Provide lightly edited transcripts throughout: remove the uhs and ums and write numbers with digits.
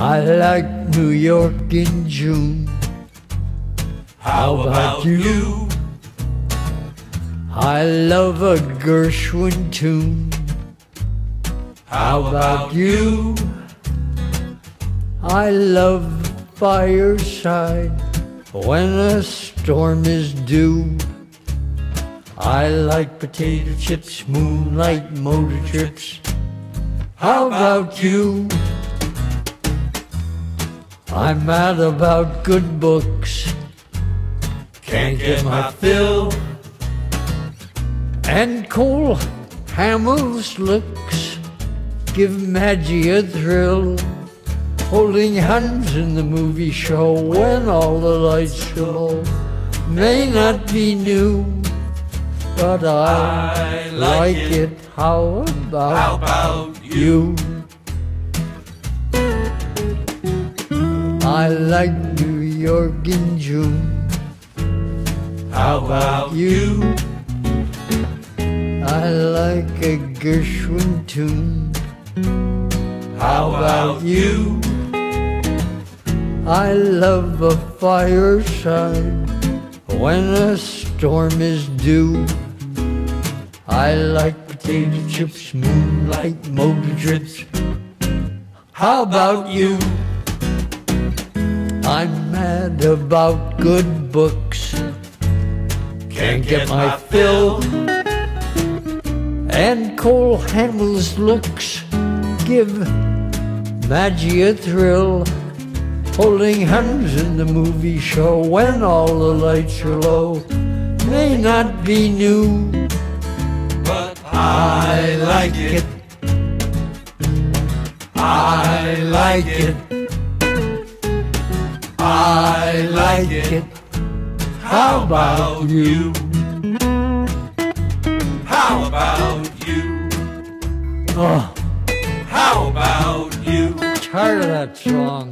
I like New York in June. How about you? I love a Gershwin tune. How about you? I love fireside when a storm is due. I like potato chips, moonlight motor trips. How about you? I'm mad about good books. Can't get my fill. And Cole Hamels' looks give Maggie a thrill. Holding hands in the movie show when all the lights go may not be new, but I like it. How about you? I like New York in June. How about you? I like a Gershwin tune. How about you? I love a fireside when a storm is due. I like potato chips, moonlight motor trips. How about you? I'm mad about good books. Can't get my fill. And Cole Hamels' looks give Maggie a thrill. Holding hands in the movie show when all the lights are low may not be new, but I like it. I like it. I like it. How about you? How about you? Oh. How about you? Tired of that song.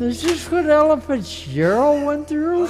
Is this what Elephant Sheryl went through?